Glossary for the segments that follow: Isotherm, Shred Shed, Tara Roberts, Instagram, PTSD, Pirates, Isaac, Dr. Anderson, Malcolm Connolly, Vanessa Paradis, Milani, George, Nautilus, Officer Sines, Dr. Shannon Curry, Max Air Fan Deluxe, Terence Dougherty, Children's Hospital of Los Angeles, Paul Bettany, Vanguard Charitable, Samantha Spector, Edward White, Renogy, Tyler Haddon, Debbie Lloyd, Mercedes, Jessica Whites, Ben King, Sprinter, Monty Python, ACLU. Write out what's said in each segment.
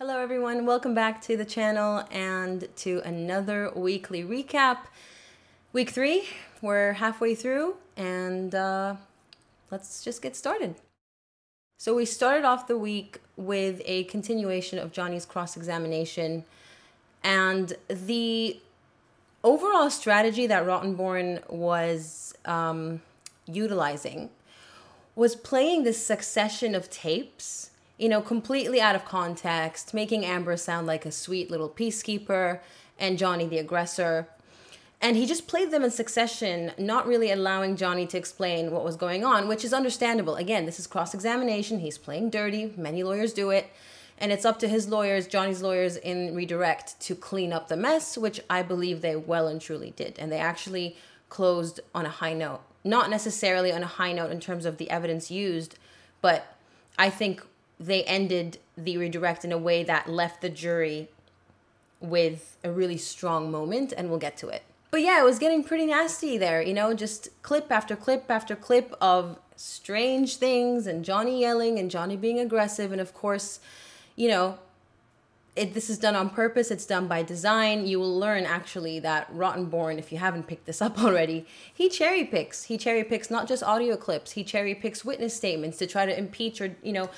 Hello everyone, welcome back to the channel and to another weekly recap. Week 3, we're halfway through and let's just get started. So we started off the week with a continuation of Johnny's cross-examination, and the overall strategy that Rottenborn was utilizing was playing this succession of tapes, you know, completely out of context, making Amber sound like a sweet little peacekeeper and Johnny the aggressor. And he just played them in succession, not really allowing Johnny to explain what was going on, which is understandable. Again, this is cross-examination. He's playing dirty. Many lawyers do it. And it's up to his lawyers, Johnny's lawyers in redirect, to clean up the mess, which I believe they well and truly did. And they actually closed on a high note. Not necessarily on a high note in terms of the evidence used, but I think they ended the redirect in a way that left the jury with a really strong moment, and we'll get to it. But yeah, it was getting pretty nasty there, you know, just clip after clip after clip of strange things and Johnny yelling and Johnny being aggressive. And of course, you know, this is done on purpose. It's done by design. You will learn actually that Rottenborn, if you haven't picked this up already, he cherry picks. He cherry picks not just audio clips. He cherry picks witness statements to try to impeach or, you know,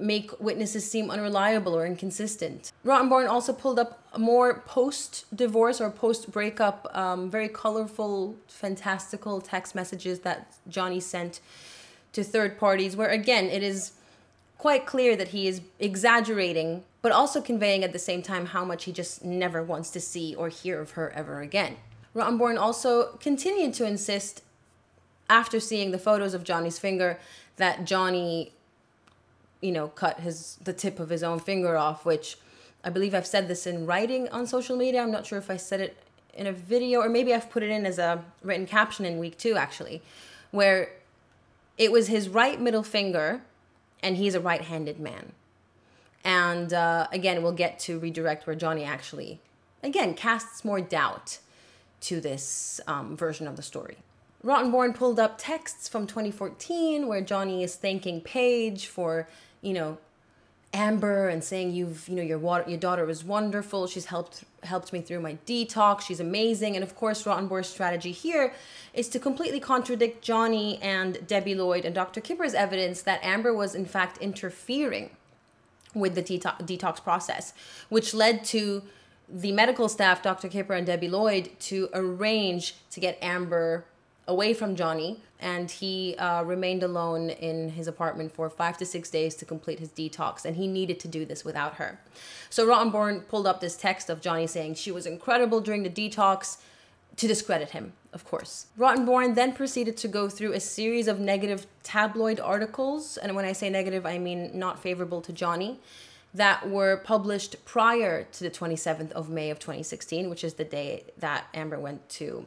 make witnesses seem unreliable or inconsistent. Rottenborn also pulled up more post-divorce or post-breakup, very colorful, fantastical text messages that Johnny sent to third parties, where again, it is quite clear that he is exaggerating, but also conveying at the same time how much he just never wants to see or hear of her ever again. Rottenborn also continued to insist, after seeing the photos of Johnny's finger, that Johnny, you know, cut the tip of his own finger off, which I believe I've said this in writing on social media. I'm not sure if I said it in a video, or maybe I've put it in as a written caption in week 2, actually, where it was his right middle finger, and he's a right-handed man. And again, we'll get to redirect where Johnny actually, again, casts more doubt to this version of the story. Rottenborn pulled up texts from 2014 where Johnny is thanking Paige for, you know, Amber, and saying, you've, you know, your daughter was wonderful. She's helped me through my detox. She's amazing. And of course, Rottenborn's strategy here is to completely contradict Johnny and Debbie Lloyd and Dr. Kipper's evidence that Amber was in fact interfering with the detox process, which led to the medical staff, Dr. Kipper and Debbie Lloyd, to arrange to get Amber away from Johnny, and he remained alone in his apartment for 5 to 6 days to complete his detox, and he needed to do this without her. So Rottenborn pulled up this text of Johnny saying she was incredible during the detox, to discredit him, of course. Rottenborn then proceeded to go through a series of negative tabloid articles, and when I say negative, I mean not favorable to Johnny, that were published prior to the 27th of May of 2016, which is the day that Amber went to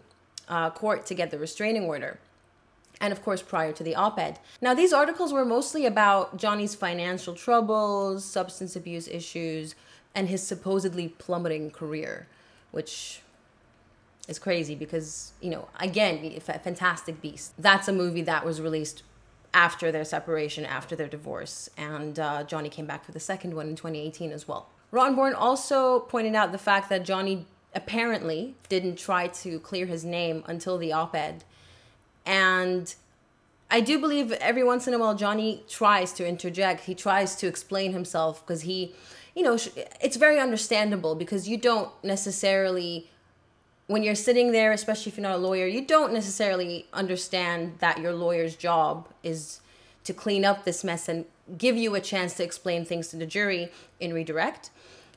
court to get the restraining order, and of course prior to the op-ed. Now, these articles were mostly about Johnny's financial troubles, substance abuse issues, and his supposedly plummeting career, which is crazy because, you know, again, Fantastic Beasts, that's a movie that was released after their separation, after their divorce, and Johnny came back for the second one in 2018 as well. Rottenborn also pointed out the fact that Johnny apparently didn't try to clear his name until the op-ed. And I do believe every once in a while Johnny tries to interject. He tries to explain himself because he, you know, it's very understandable because you don't necessarily, when you're sitting there, especially if you're not a lawyer, you don't necessarily understand that your lawyer's job is to clean up this mess and give you a chance to explain things to the jury in redirect.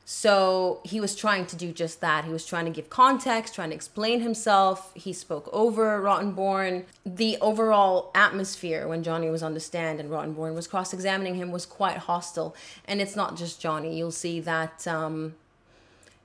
So he was trying to do just that. He was trying to give context, trying to explain himself. He spoke over Rottenborn. The overall atmosphere when Johnny was on the stand and Rottenborn was cross-examining him was quite hostile. And it's not just Johnny. You'll see that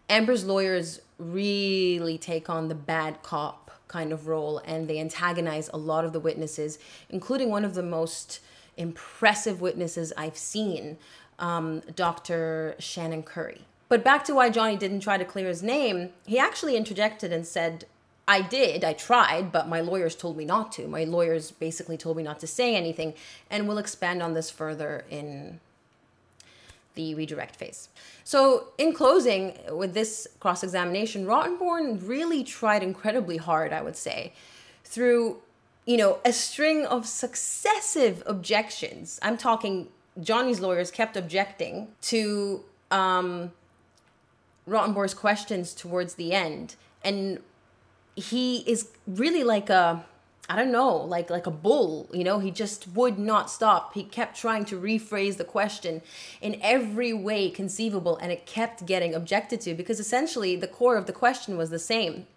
Amber's lawyers really take on the bad cop kind of role, and they antagonize a lot of the witnesses, including one of the most impressive witnesses I've seen, Dr. Shannon Curry. But back to why Johnny didn't try to clear his name, he actually interjected and said, I did, I tried, but my lawyers told me not to. My lawyers basically told me not to say anything, and we'll expand on this further in the redirect phase. So in closing, with this cross-examination, Rottenborn really tried incredibly hard, I would say, through, you know, a string of successive objections. I'm talking Johnny's lawyers kept objecting to Rottenborn's questions towards the end. And he is really like a, I don't know, like a bull, you know, he just would not stop. He kept trying to rephrase the question in every way conceivable, and it kept getting objected to because essentially the core of the question was the same.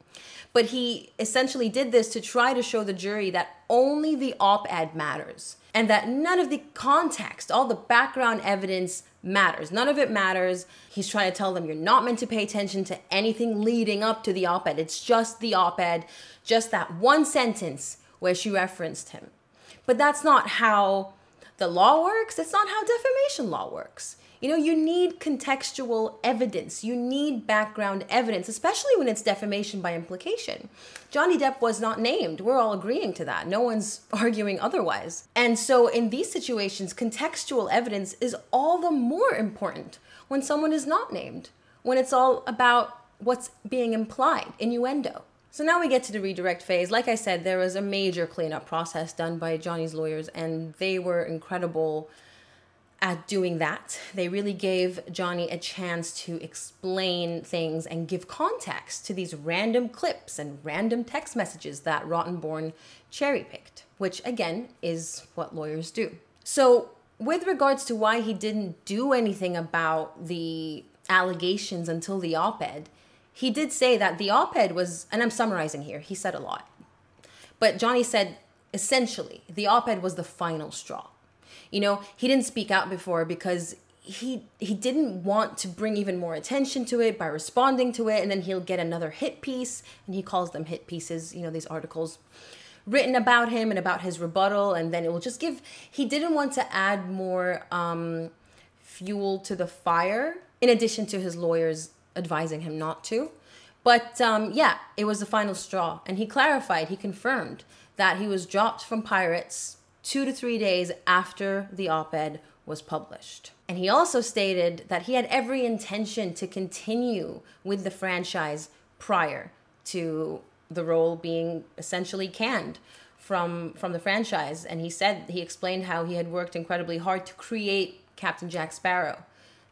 But he essentially did this to try to show the jury that only the op-ed matters and that none of the context, all the background evidence matters. None of it matters. He's trying to tell them you're not meant to pay attention to anything leading up to the op-ed. It's just the op-ed, just that one sentence where she referenced him. But that's not how the law works. It's not how defamation law works. You know, you need contextual evidence. You need background evidence, especially when it's defamation by implication. Johnny Depp was not named. We're all agreeing to that. No one's arguing otherwise. And so in these situations, contextual evidence is all the more important when someone is not named, when it's all about what's being implied, innuendo. So now we get to the redirect phase. Like I said, there was a major cleanup process done by Johnny's lawyers, and they were incredible at doing that. They really gave Johnny a chance to explain things and give context to these random clips and random text messages that Rottenborn cherry-picked, which again is what lawyers do. So with regards to why he didn't do anything about the allegations until the op-ed, he did say that the op-ed was, and I'm summarizing here, he said a lot, but Johnny said essentially the op-ed was the final straw. You know, he didn't speak out before because he didn't want to bring even more attention to it by responding to it, and then he'll get another hit piece, and he calls them hit pieces, you know, these articles written about him and about his rebuttal, and then it will just give, he didn't want to add more fuel to the fire, in addition to his lawyers advising him not to. But yeah, it was the final straw, and he clarified, he confirmed that he was dropped from Pirates 2 to 3 days after the op-ed was published. And he also stated that he had every intention to continue with the franchise prior to the role being essentially canned from the franchise. And he said, he explained how he had worked incredibly hard to create Captain Jack Sparrow.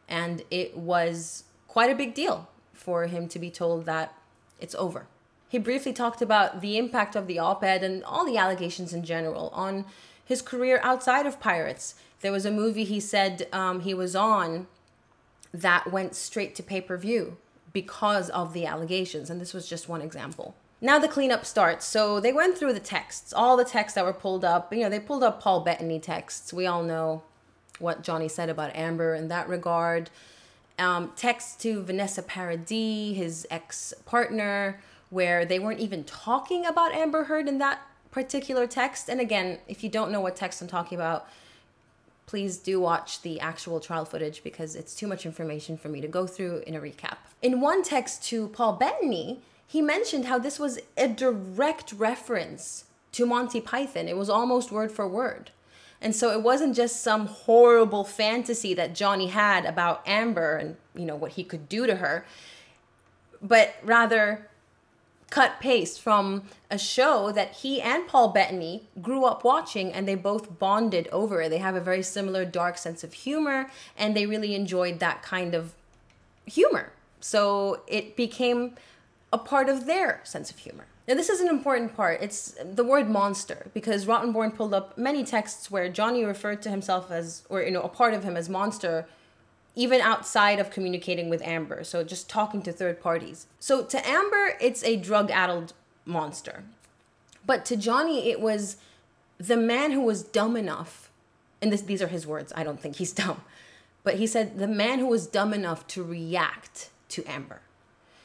And it was quite a big deal for him to be told that it's over. He briefly talked about the impact of the op-ed and all the allegations in general on his career outside of Pirates. There was a movie he said he was on that went straight to pay-per-view because of the allegations, and this was just one example. Now the cleanup starts. So they went through the texts, all the texts that were pulled up. You know, they pulled up Paul Bettany texts. We all know what Johnny said about Amber in that regard. Texts to Vanessa Paradis, his ex-partner, where they weren't even talking about Amber Heard in that particular text. And again, if you don't know what text I'm talking about, please do watch the actual trial footage because it's too much information for me to go through in a recap. In one text to Paul Bettany, he mentioned how this was a direct reference to Monty Python. It was almost word for word. And so it wasn't just some horrible fantasy that Johnny had about Amber and, you know, what he could do to her, but rather cut paste from a show that he and Paul Bettany grew up watching, and they both bonded over it. They have a very similar dark sense of humor, and they really enjoyed that kind of humor. So it became a part of their sense of humor. Now, this is an important part. It's the word monster, because Rottenborn pulled up many texts where Johnny referred to himself as, or, you know, a part of him as monster, even outside of communicating with Amber, so just talking to third parties. So to Amber, it's a drug-addled monster. But to Johnny, it was the man who was dumb enough, and these are his words, I don't think he's dumb, but he said the man who was dumb enough to react to Amber.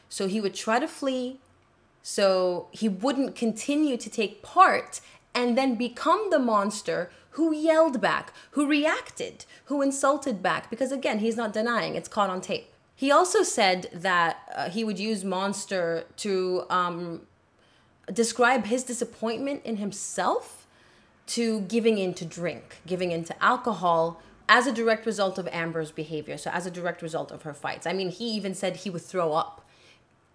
So he would try to flee, so he wouldn't continue to take part and then become the monster who yelled back, who reacted, who insulted back, because again, he's not denying, it's caught on tape. He also said that he would use monster to describe his disappointment in himself, to giving in to drink, giving in to alcohol, as a direct result of Amber's behavior, so as a direct result of her fights. I mean, he even said he would throw up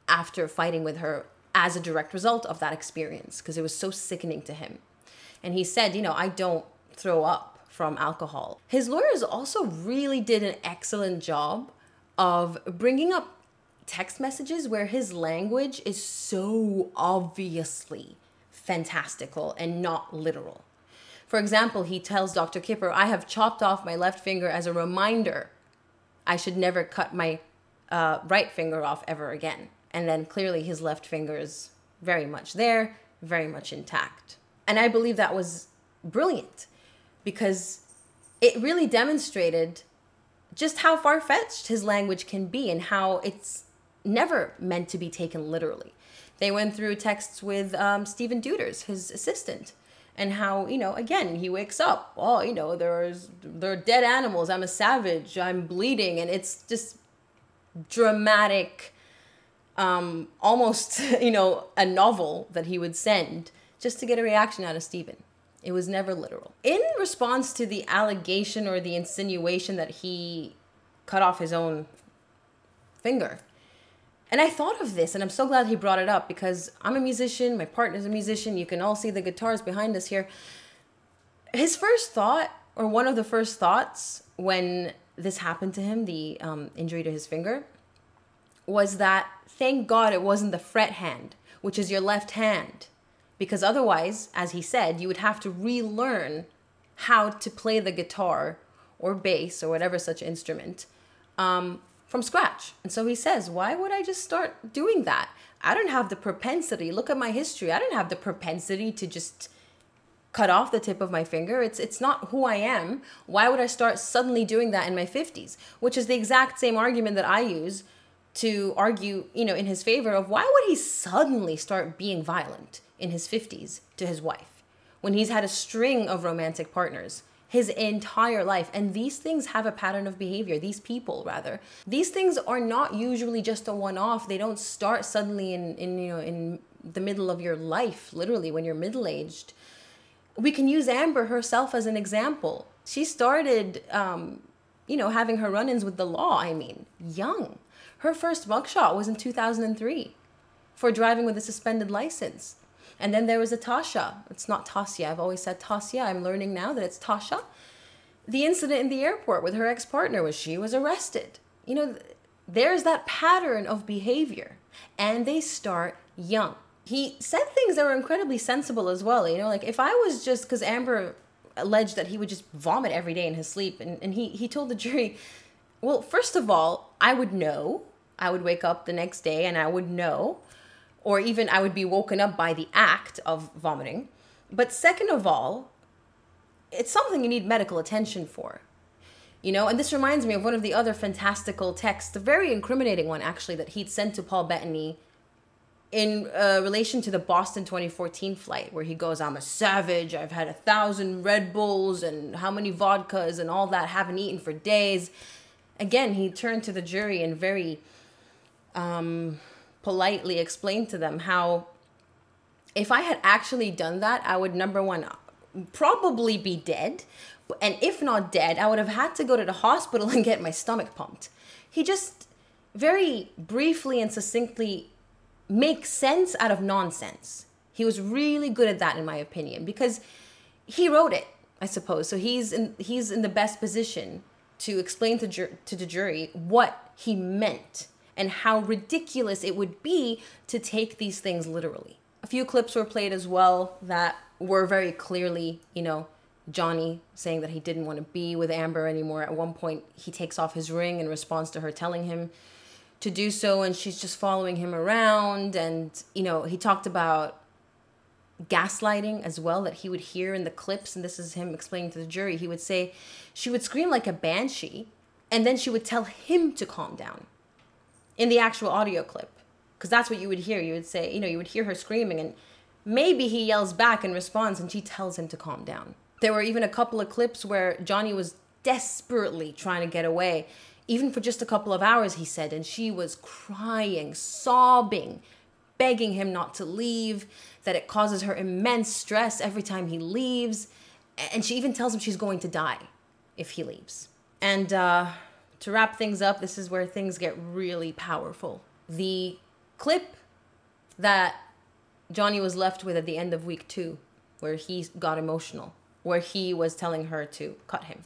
after fighting with her as a direct result of that experience because it was so sickening to him. And he said, you know, I don't throw up from alcohol. His lawyers also really did an excellent job of bringing up text messages where his language is so obviously fantastical and not literal. For example, he tells Dr. Kipper, I have chopped off my left finger as a reminder. I should never cut my right finger off ever again. And then clearly his left finger is very much there, very much intact. And I believe that was brilliant because it really demonstrated just how far-fetched his language can be and how it's never meant to be taken literally. They went through texts with Stephen Duders, his assistant, and how, you know, again, he wakes up, oh, you know, there are dead animals, I'm a savage, I'm bleeding, and it's just dramatic, almost, you know, a novel that he would send just to get a reaction out of Stephen. It was never literal. In response to the allegation or the insinuation that he cut off his own finger, and I thought of this, and I'm so glad he brought it up because I'm a musician, my partner's a musician, you can all see the guitars behind us here. His first thought, or one of the first thoughts when this happened to him, the injury to his finger, was that, thank God it wasn't the fret hand, which is your left hand. Because otherwise, as he said, you would have to relearn how to play the guitar or bass or whatever such instrument from scratch. And so he says, why would I just start doing that? I don't have the propensity. Look at my history. I don't have the propensity to just cut off the tip of my finger. It's not who I am. Why would I start suddenly doing that in my 50s? Which is the exact same argument that I use to argue, you know, in his favor of why would he suddenly start being violent in his 50s to his wife when he's had a string of romantic partners his entire life. And these things have a pattern of behavior, these people rather. These things are not usually just a one-off. They don't start suddenly in the middle of your life, literally when you're middle-aged. We can use Amber herself as an example. She started, you know, having her run-ins with the law, I mean, young. Her first mugshot was in 2003 for driving with a suspended license. And then there was a Tasha. It's not Tasia. I've always said Tasia. I'm learning now that it's Tasha. The incident in the airport with her ex-partner was she was arrested. You know, there's that pattern of behavior. And they start young. He said things that were incredibly sensible as well. You know, like if I was just, because Amber alleged that he would just vomit every day in his sleep. And he told the jury, well, first of all, I would know. I would wake up the next day and I would know. Or even I would be woken up by the act of vomiting. But second of all, it's something you need medical attention for. You know, and this reminds me of one of the other fantastical texts, the very incriminating one actually that he'd sent to Paul Bettany in relation to the Boston 2014 flight where he goes, I'm a savage, I've had 1,000 Red Bulls and how many vodkas and all that, haven't eaten for days. Again, he turned to the jury and very politely explained to them how if I had actually done that, I would, number one, probably be dead. And if not dead, I would have had to go to the hospital and get my stomach pumped. He just very briefly and succinctly makes sense out of nonsense. He was really good at that, in my opinion, because he wrote it, I suppose. So he's in the best position to explain to the jury what he meant and how ridiculous it would be to take these things literally. A few clips were played as well that were very clearly, you know, Johnny saying that he didn't want to be with Amber anymore. At one point, he takes off his ring in response to her telling him to do so, and she's just following him around. And, you know, he talked about gaslighting as well that he would hear in the clips, and this is him explaining to the jury. He would say she would scream like a banshee, and then she would tell him to calm down. In the actual audio clip, because that's what you would hear. You would say, you know, you would hear her screaming and maybe he yells back in response and she tells him to calm down. There were even a couple of clips where Johnny was desperately trying to get away, even for just a couple of hours, he said, and she was crying, sobbing, begging him not to leave, that it causes her immense stress every time he leaves. And she even tells him she's going to die. if he leaves. And to wrap things up, this is where things get really powerful. The clip that Johnny was left with at the end of week 2, where he got emotional, where he was telling her to cut him.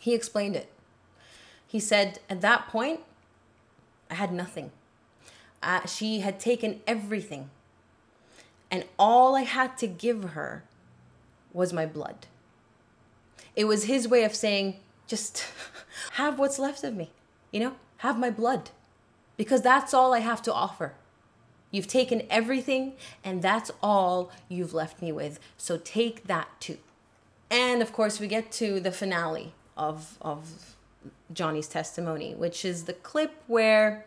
He explained it. He said, at that point, I had nothing. She had taken everything. And all I had to give her was my blood. It was his way of saying, just have what's left of me, you know, have my blood, because that's all I have to offer. You've taken everything, and that's all you've left me with. So take that too. And of course, we get to the finale of Johnny's testimony, which is the clip where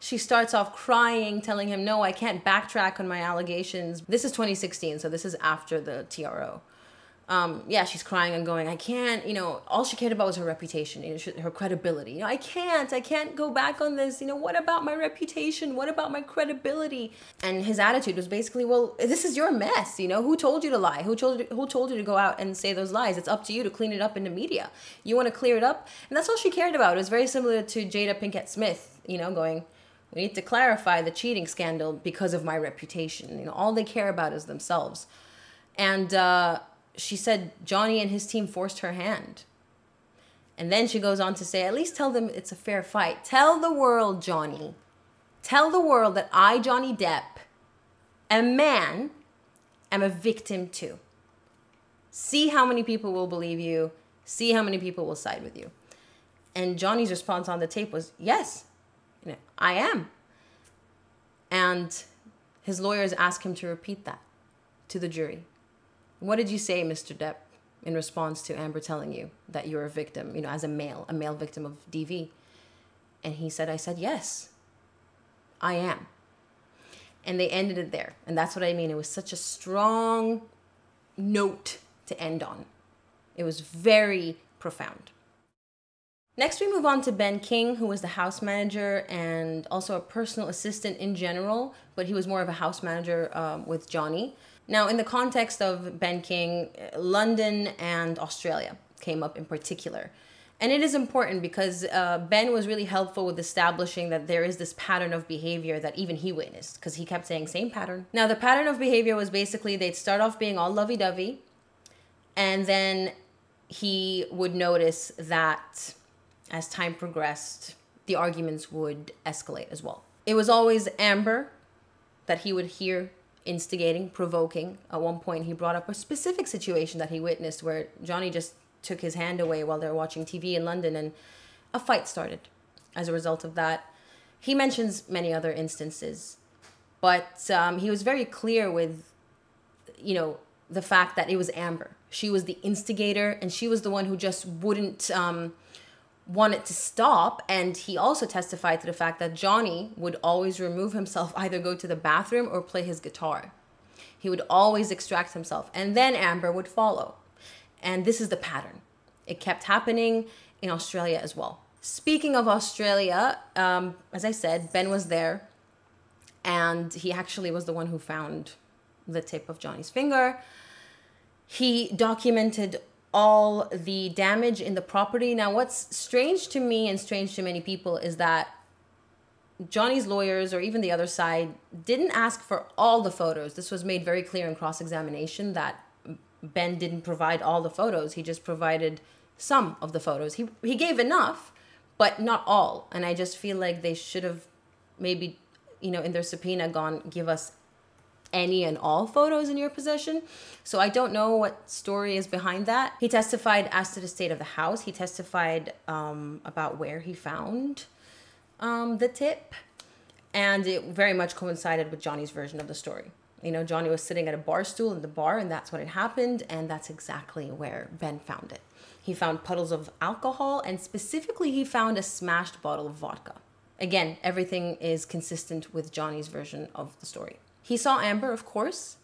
she starts off crying, telling him, no, I can't backtrack on my allegations. This is 2016, so this is after the TRO. Yeah, she's crying and going, I can't, you know, all she cared about was her reputation, you know, her credibility. You know, I can't go back on this. You know, what about my reputation? What about my credibility? And his attitude was basically, well, this is your mess. You know, who told you to lie? Who told you to go out and say those lies? It's up to you to clean it up in the media. You want to clear it up? And that's all she cared about. It was very similar to Jada Pinkett Smith, you know, going, we need to clarify the cheating scandal because of my reputation. You know, all they care about is themselves. And, she said Johnny and his team forced her hand. And then she goes on to say, at least tell them it's a fair fight. Tell the world, Johnny. Tell the world that I, Johnny Depp, a man, am a victim too. See how many people will believe you. See how many people will side with you. And Johnny's response on the tape was, yes, you know, I am. And his lawyers asked him to repeat that to the jury. What did you say, Mr. Depp, in response to Amber telling you that you're a victim, you know, as a male victim of DV? And he said, I said, yes, I am. And they ended it there. And that's what I mean. It was such a strong note to end on. It was very profound. Next, we move on to Ben King, who was the house manager and also a personal assistant in general, but he was more of a house manager with Johnny. Now, in the context of Ben King, London and Australia came up in particular. And it is important because Ben was really helpful with establishing that there is this pattern of behavior that even he witnessed, because he kept saying, same pattern. Now, the pattern of behavior was basically they'd start off being all lovey-dovey, and then he would notice that as time progressed, the arguments would escalate as well. It was always Amber that he would hear instigating, provoking. At one point, he brought up a specific situation that he witnessed where Johnny just took his hand away while they were watching TV in London, and a fight started as a result of that. He mentions many other instances, but he was very clear with, you know, the fact that it was Amber. She was the instigator, and she was the one who just wouldn't want it to stop. And he also testified to the fact that Johnny would always remove himself, either go to the bathroom or play his guitar. He would always extract himself, and then Amber would follow. And this is the pattern. It kept happening in Australia as well. Speaking of Australia, as I said, Ben was there, and he actually was the one who found the tip of Johnny's finger. He documented all the damage in the property. Now, what's strange to me and strange to many people is that Johnny's lawyers, or even the other side, didn't ask for all the photos. This was made very clear in cross-examination that Ben didn't provide all the photos. He just provided some of the photos. He gave enough, but not all. And I just feel like they should have maybe, you know, in their subpoena gone, give us any and all photos in your possession. So I don't know what story is behind that. He testified as to the state of the house. He testified about where he found the tip. And it very much coincided with Johnny's version of the story. You know, Johnny was sitting at a bar stool in the bar, and that's when it happened. And that's exactly where Ben found it. He found puddles of alcohol, and specifically he found a smashed bottle of vodka. Again, everything is consistent with Johnny's version of the story. He saw Amber, of course,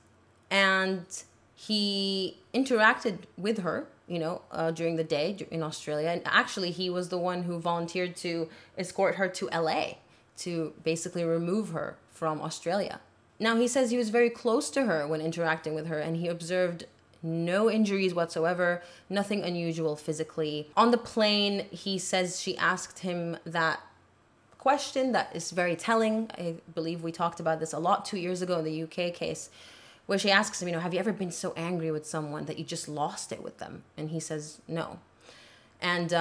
and he interacted with her, you know, during the day in Australia. And actually, he was the one who volunteered to escort her to LA to basically remove her from Australia. Now, he says he was very close to her when interacting with her, and he observed No injuries whatsoever, nothing unusual physically. On the plane, he says she asked him that question that is very telling. I believe we talked about this a lot 2 years ago in the UK case, where she asks him, you know, have you ever been so angry with someone that you just lost it with them? And he says, no. And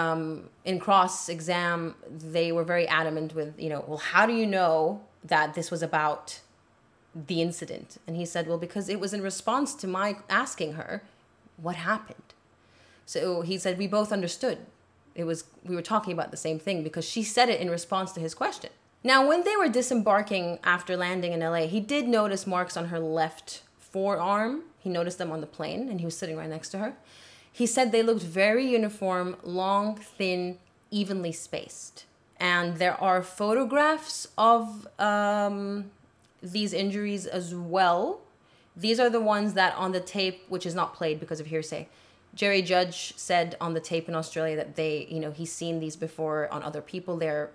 in cross-exam, they were very adamant with, you know, well, how do you know that this was about the incident? And he said, well, because it was in response to my asking her what happened. So he said, we both understood. It was, we were talking about the same thing because she said it in response to his question. Now, when they were disembarking after landing in LA, he did notice marks on her left forearm. He noticed them on the plane and he was sitting right next to her. He said they looked very uniform, long, thin, evenly spaced. And there are photographs of these injuries as well. These are the ones that on the tape, which is not played because of hearsay, Jerry Judge said on the tape in Australia that they, you know, he's seen these before on other people. They're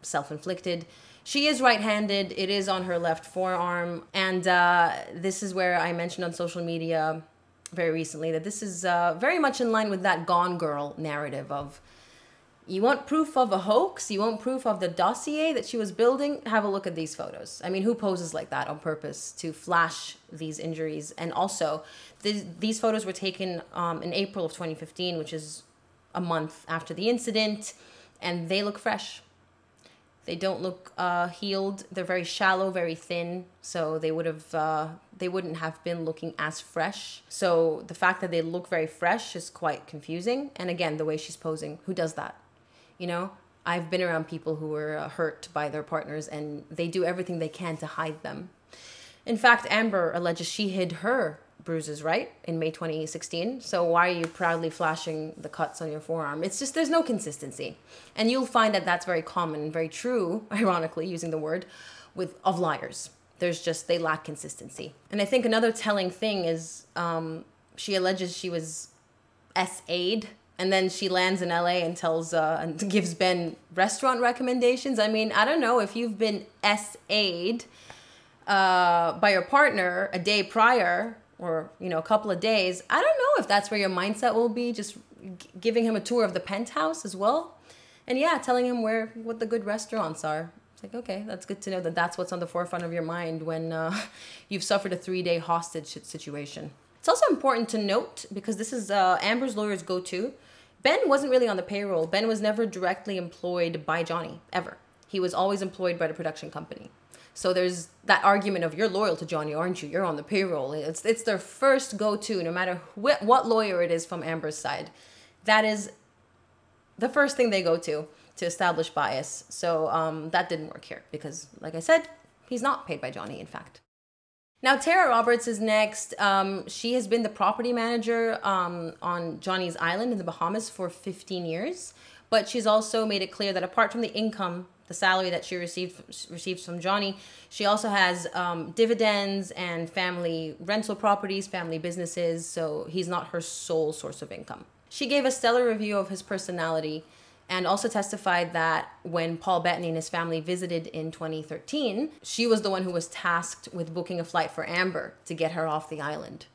self-inflicted. She is right-handed. It is on her left forearm. And this is where I mentioned on social media very recently that this is very much in line with that Gone Girl narrative of, you want proof of a hoax? You want proof of the dossier that she was building? Have a look at these photos. I mean, who poses like that on purpose to flash these injuries? And also, these photos were taken in April of 2015, which is a month after the incident, and they look fresh. They don't look healed. They're very shallow, very thin. So they would have, they wouldn't have been looking as fresh. So the fact that they look very fresh is quite confusing. And again, the way she's posing, who does that? You know, I've been around people who were hurt by their partners and they do everything they can to hide them. In fact, Amber alleges she hid her bruises, right? In May 2016. So why are you proudly flashing the cuts on your forearm? It's just, there's no consistency. And you'll find that that's very common and very true, ironically, using the word, of liars. There's just, they lack consistency. And I think another telling thing is she alleges she was SA'd. And then she lands in LA and tells and gives Ben restaurant recommendations. I mean, I don't know if you've been SA'd by your partner a day prior or, you know, a couple of days. I don't know if that's where your mindset will be, just giving him a tour of the penthouse as well. And yeah, telling him what the good restaurants are. It's like, okay, that's good to know that that's what's on the forefront of your mind when you've suffered a 3-day hostage situation. It's also important to note, because this is Amber's lawyer's go-to, Ben wasn't really on the payroll. Ben was never directly employed by Johnny, ever. He was always employed by the production company. So there's that argument of, you're loyal to Johnny, aren't you? You're on the payroll. It's their first go-to, no matter what lawyer it is from Amber's side. That is the first thing they go to establish bias. So that didn't work here because, like I said, he's not paid by Johnny, in fact. Now, Tara Roberts is next. She has been the property manager on Johnny's Island in the Bahamas for 15 years. But she's also made it clear that apart from the income, the salary that she receives from Johnny, she also has dividends and family rental properties, family businesses, so he's not her sole source of income. She gave a stellar review of his personality and also testified that when Paul Bettany and his family visited in 2013, she was the one who was tasked with booking a flight for Amber to get her off the island.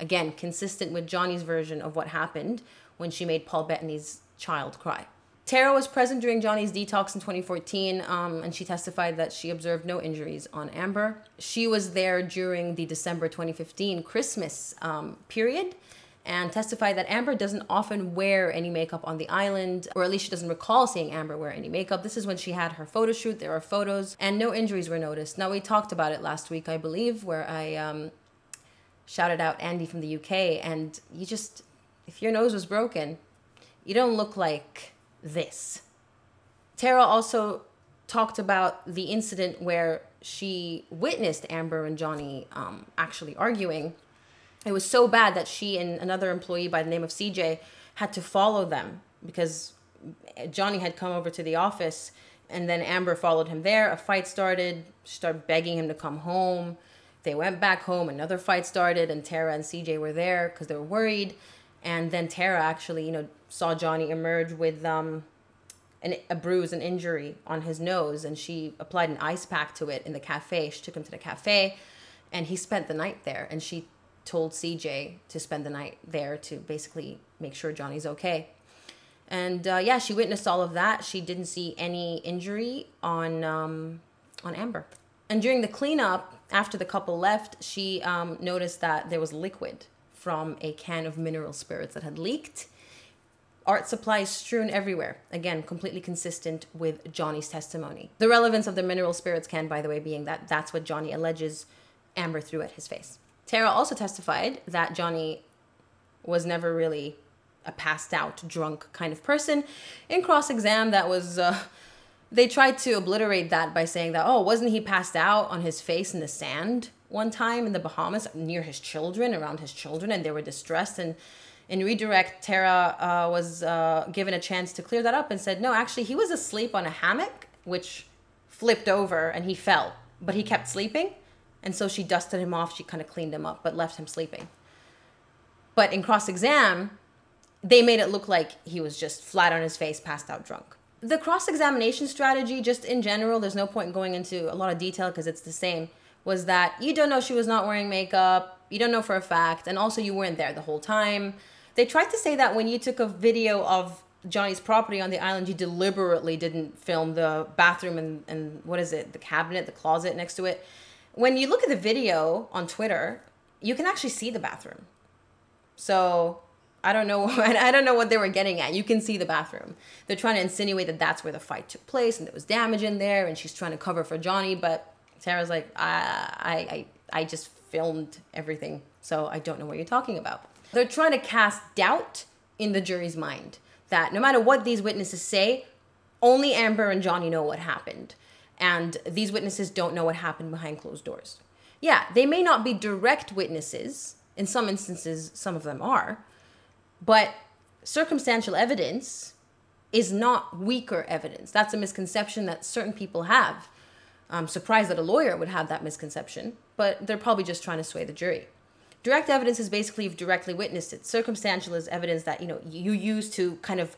Again, consistent with Johnny's version of what happened when she made Paul Bettany's child cry. Tara was present during Johnny's detox in 2014, and she testified that she observed no injuries on Amber. She was there during the December 2015 Christmas period and testified that Amber doesn't often wear any makeup on the island, or at least she doesn't recall seeing Amber wear any makeup. This is when she had her photo shoot. There are photos, and no injuries were noticed. Now, we talked about it last week, I believe, where I shouted out Andy from the UK, and you just, if your nose was broken, you don't look like this. Tara also talked about the incident where she witnessed Amber and Johnny actually arguing. It was so bad that she and another employee by the name of CJ had to follow them because Johnny had come over to the office and then Amber followed him there. A fight started. She started begging him to come home. They went back home. Another fight started and Tara and CJ were there because they were worried. And then Tara actually, you know, saw Johnny emerge with a bruise, an injury on his nose, and she applied an ice pack to it in the cafe. She took him to the cafe, and he spent the night there, and she told CJ to spend the night there to basically make sure Johnny's okay. And yeah, she witnessed all of that. She didn't see any injury on Amber. And during the cleanup, after the couple left, she noticed that there was liquid from a can of mineral spirits that had leaked. Art supplies strewn everywhere. Again, completely consistent with Johnny's testimony. The relevance of the mineral spirits can, by the way, being that that's what Johnny alleges Amber threw at his face. Tara also testified that Johnny was never really a passed out, drunk kind of person. In cross-exam, that was... they tried to obliterate that by saying that, oh, wasn't he passed out on his face in the sand one time in the Bahamas near his children, around his children, and they were distressed. And in redirect, Tara was given a chance to clear that up and said, no, actually, he was asleep on a hammock, which flipped over and he fell, but he kept sleeping. And so she dusted him off. She kind of cleaned him up, but left him sleeping. But in cross-exam, they made it look like he was just flat on his face, passed out drunk. The cross-examination strategy, just in general, there's no point in going into a lot of detail because it's the same, was that you don't know she was not wearing makeup, you don't know for a fact, and also you weren't there the whole time. They tried to say that when you took a video of Johnny's property on the island, you deliberately didn't film the bathroom and what is it, the cabinet, the closet next to it. When you look at the video on Twitter, you can actually see the bathroom. So I don't know what they were getting at. You can see the bathroom. They're trying to insinuate that that's where the fight took place and there was damage in there and she's trying to cover for Johnny, but Tara's like, I just filmed everything, so I don't know what you're talking about. They're trying to cast doubt in the jury's mind that no matter what these witnesses say, only Amber and Johnny know what happened. And these witnesses don't know what happened behind closed doors. Yeah, they may not be direct witnesses. In some instances, some of them are. But circumstantial evidence is not weaker evidence. That's a misconception that certain people have. I'm surprised that a lawyer would have that misconception, but they're probably just trying to sway the jury. Direct evidence is basically you've directly witnessed it. Circumstantial is evidence that, you know, you use to kind of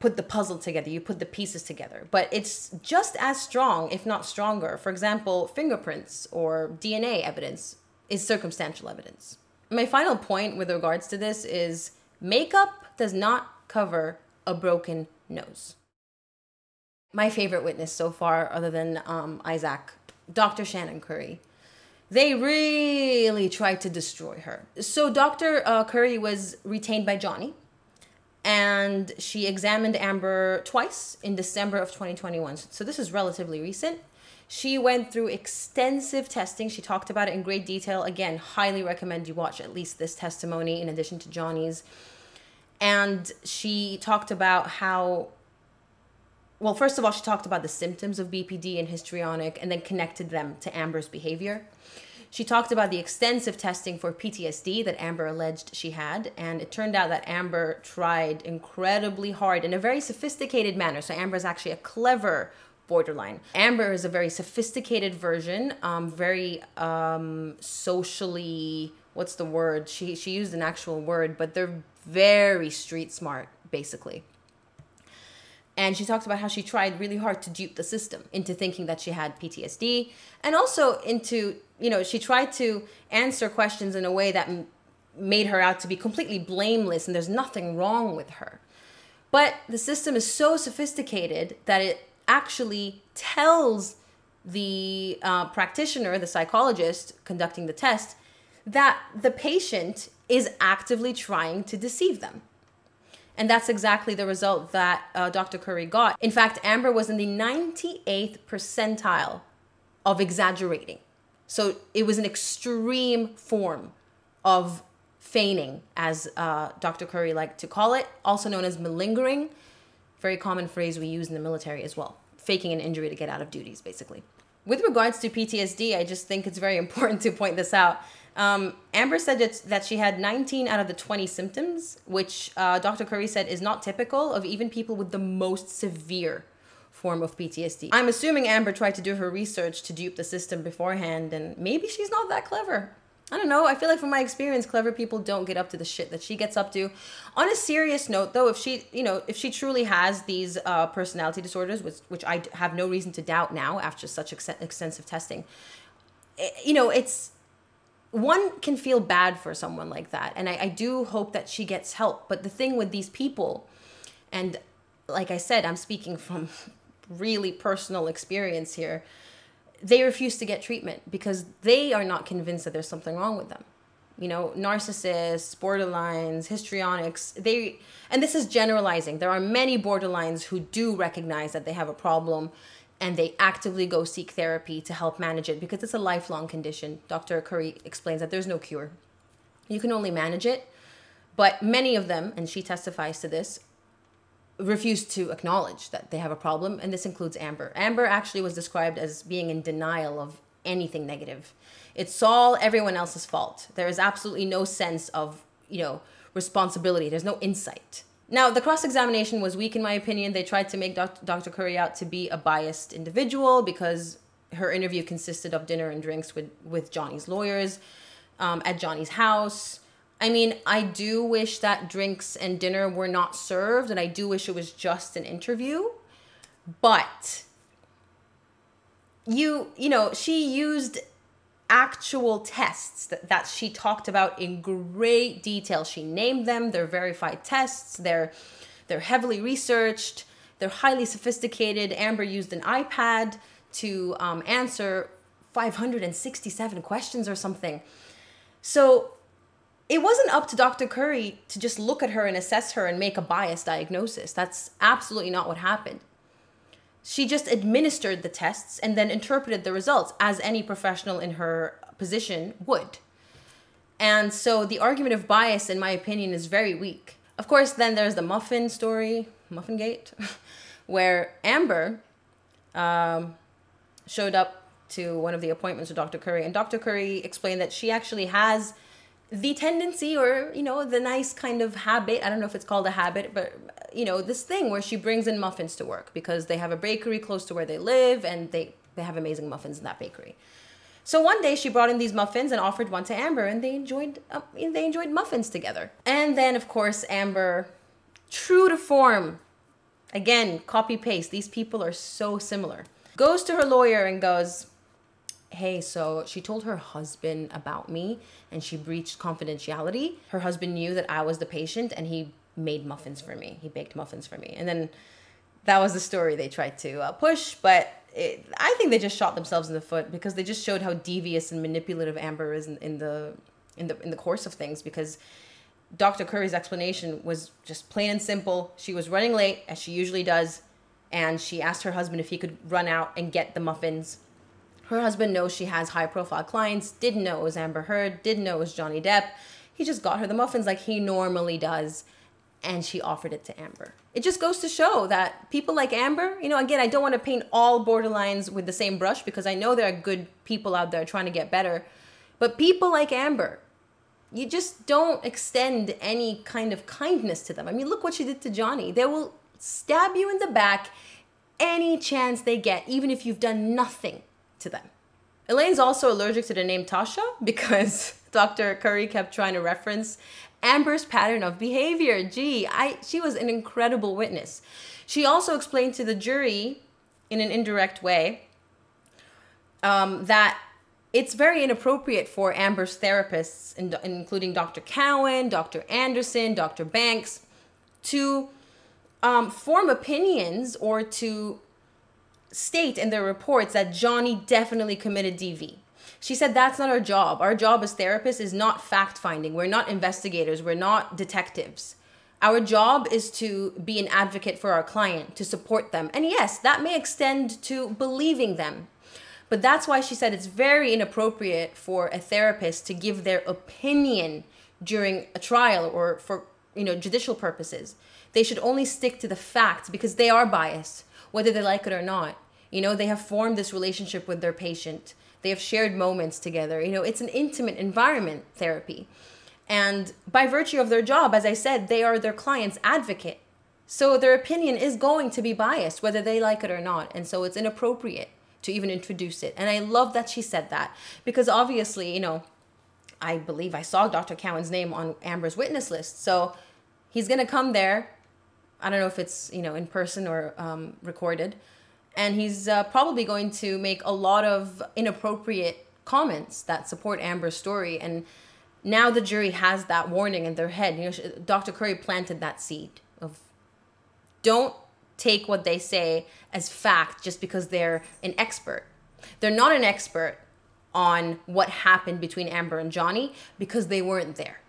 put the puzzle together. You put the pieces together, but it's just as strong, if not stronger. For example, fingerprints or DNA evidence is circumstantial evidence. My final point with regards to this is makeup does not cover a broken nose. My favorite witness so far, other than Isaac, Dr. Shannon Curry. They really tried to destroy her. So Dr. Curry was retained by Johnny, and she examined Amber twice in December of 2021. So this is relatively recent. She went through extensive testing. She talked about it in great detail. Again, highly recommend you watch at least this testimony in addition to Johnny's. And she talked about how, well, first of all, she talked about the symptoms of BPD and histrionic and then connected them to Amber's behavior. She talked about the extensive testing for PTSD that Amber alleged she had. And it turned out that Amber tried incredibly hard in a very sophisticated manner. So Amber is actually a clever borderline. Amber is a very sophisticated version, very socially, what's the word? She used an actual word, but they're very street smart, basically. And she talked about how she tried really hard to dupe the system into thinking that she had PTSD, and also into, you know, she tried to answer questions in a way that made her out to be completely blameless and there's nothing wrong with her. But the system is so sophisticated that it actually tells the practitioner, the psychologist conducting the test, that the patient is actively trying to deceive them. And that's exactly the result that Dr. Curry got. In fact, Amber was in the 98th percentile of exaggerating. So it was an extreme form of feigning, as Dr. Curry liked to call it, also known as malingering. Very common phrase we use in the military as well. Faking an injury to get out of duties, basically. With regards to PTSD, I just think it's very important to point this out. Amber said that she had 19 out of the 20 symptoms, which Dr. Curry said is not typical of even people with the most severe form of PTSD. I'm assuming Amber tried to do her research to dupe the system beforehand, and maybe she's not that clever. I don't know. I feel like from my experience, clever people don't get up to the shit that she gets up to. On a serious note, though, if she truly has these personality disorders, which I have no reason to doubt now after such extensive testing, it's one can feel bad for someone like that. And I do hope that she gets help. But the thing with these people, and like I said, I'm speaking from really personal experience here, they refuse to get treatment because they are not convinced that there's something wrong with them. You know, narcissists, borderlines, histrionics, they, and this is generalizing. There are many borderlines who do recognize that they have a problem and they actively go seek therapy to help manage it because it's a lifelong condition. Dr. Curry explains that there's no cure. You can only manage it. But many of them, and she testifies to this, refuse to acknowledge that they have a problem, and this includes Amber. Amber actually was described as being in denial of anything negative. It's all everyone else's fault. There is absolutely no sense of, you know, responsibility. There's no insight. Now, the cross-examination was weak, in my opinion. They tried to make Dr. Curry out to be a biased individual because her interview consisted of dinner and drinks with Johnny's lawyers at Johnny's house. I mean, I do wish that drinks and dinner were not served, and I do wish it was just an interview, but you know, she used actual tests that she talked about in great detail. She named them. They're verified tests. They're heavily researched. They're highly sophisticated. Amber used an iPad to answer 567 questions or something. So it wasn't up to Dr. Curry to just look at her and assess her and make a biased diagnosis. That's absolutely not what happened. She just administered the tests and then interpreted the results as any professional in her position would. And so the argument of bias, in my opinion, is very weak. Of course, then there's the muffin story, Muffingate, where Amber showed up to one of the appointments with Dr. Curry, and Dr. Curry explained that she actually has the tendency, or, you know, the nice kind of habit, I don't know if it's called a habit, but, you know, this thing where she brings in muffins to work because they have a bakery close to where they live, and they have amazing muffins in that bakery. So one day she brought in these muffins and offered one to Amber, and they enjoyed muffins together. And then, of course, Amber, true to form, again, copy paste, these people are so similar, goes to her lawyer and goes, hey, so she told her husband about me and she breached confidentiality. Her husband knew that I was the patient and he made muffins for me. He baked muffins for me. And then that was the story they tried to push, but I think they just shot themselves in the foot because they just showed how devious and manipulative Amber is in the course of things, because Dr. Curry's explanation was just plain and simple. She was running late, as she usually does, and she asked her husband if he could run out and get the muffins. Her husband knows she has high-profile clients, didn't know it was Amber Heard, didn't know it was Johnny Depp. He just got her the muffins like he normally does, and she offered it to Amber. It just goes to show that people like Amber, you know, again, I don't want to paint all borderlines with the same brush because I know there are good people out there trying to get better, but people like Amber, you just don't extend any kind of kindness to them. I mean, look what she did to Johnny. They will stab you in the back any chance they get, even if you've done nothing to them. Elaine's also allergic to the name Tasha because Dr. Curry kept trying to reference Amber's pattern of behavior. Gee, she was an incredible witness. She also explained to the jury in an indirect way that it's very inappropriate for Amber's therapists, including Dr. Cowan, Dr. Anderson, Dr. Banks, to form opinions or to state in their reports that Johnny definitely committed DV. She said that's not our job. Our job as therapists is not fact-finding. We're not investigators. We're not detectives. Our job is to be an advocate for our client, to support them. And yes, that may extend to believing them. But that's why she said it's very inappropriate for a therapist to give their opinion during a trial or for, you know, judicial purposes. They should only stick to the facts because they are biased, whether they like it or not. You know, they have formed this relationship with their patient. They have shared moments together. You know, it's an intimate environment, therapy. And by virtue of their job, as I said, they are their client's advocate. So their opinion is going to be biased, whether they like it or not. And so it's inappropriate to even introduce it. And I love that she said that because obviously, you know, I believe I saw Dr. Cowan's name on Amber's witness list. So he's going to come there. I don't know if it's, you know, in person or recorded. And he's probably going to make a lot of inappropriate comments that support Amber's story. And now the jury has that warning in their head. You know, Dr. Curry planted that seed of don't take what they say as fact just because they're an expert. They're not an expert on what happened between Amber and Johnny because they weren't there.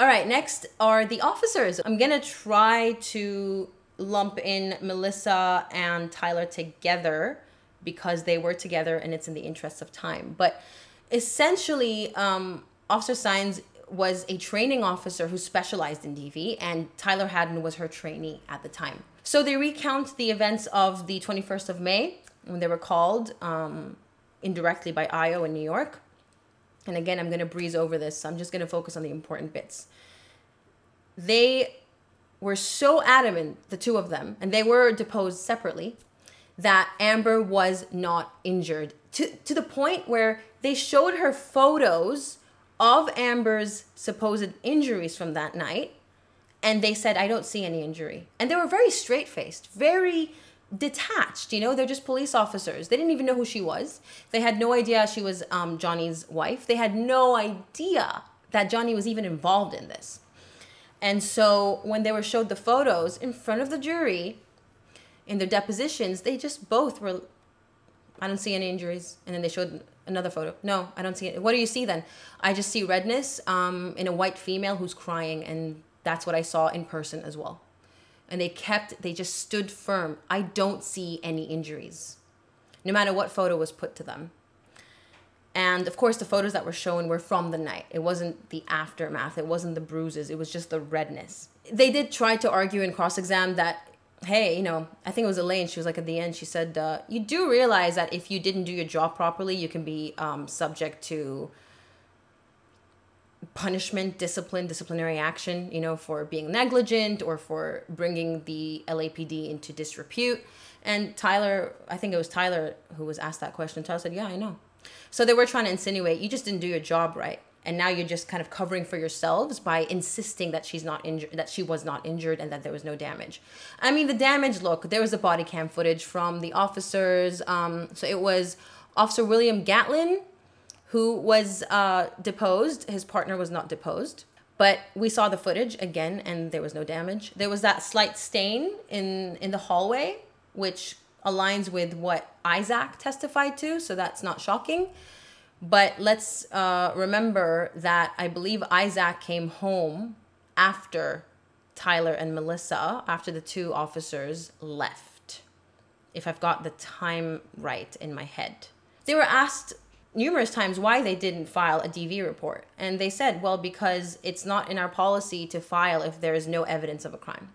All right, next are the officers. I'm gonna try to lump in Melissa and Tyler together because they were together and it's in the interest of time. But essentially, Officer Sines was a training officer who specialized in DV, and Tyler Haddon was her trainee at the time. So they recount the events of the 21st of May when they were called indirectly by Io in New York. And again, I'm going to breeze over this. So I'm just going to focus on the important bits. They were so adamant, the two of them, and they were deposed separately, that Amber was not injured, to the point where they showed her photos of Amber's supposed injuries from that night. And they said, I don't see any injury. And they were very straight-faced, very detached, you know. They're just police officers. They didn't even know who she was. They had no idea she was Johnny's wife. They had no idea that Johnny was even involved in this. And so when they were showed the photos in front of the jury in their depositions, they just both were, I don't see any injuries. And then they showed another photo. No, I don't see it. What do you see then? I just see redness in a white female who's crying, and that's what I saw in person as well. And they just stood firm. I don't see any injuries, no matter what photo was put to them. And of course, the photos that were shown were from the night. It wasn't the aftermath. It wasn't the bruises. It was just the redness. They did try to argue in cross-exam that, hey, you know, I think it was Elaine. She was like, at the end, she said, you do realize that if you didn't do your job properly, you can be subject to punishment, discipline, disciplinary action, you know, for being negligent or for bringing the LAPD into disrepute. And Tyler, I think it was Tyler who was asked that question. Tyler said, yeah, I know. So they were trying to insinuate, you just didn't do your job right. And now you're just kind of covering for yourselves by insisting that she's not injured, that she was not injured, and that there was no damage. I mean, the damage, look, there was a body cam footage from the officers. So it was Officer William Gatlin, who was deposed. His partner was not deposed, but we saw the footage again, and there was no damage. There was that slight stain in the hallway, which aligns with what Isaac testified to, so that's not shocking. But let's remember that I believe Isaac came home after Tyler and Melissa, after the two officers left, if I've got the time right in my head. They were asked numerous times why they didn't file a DV report. And they said, well, because it's not in our policy to file if there is no evidence of a crime.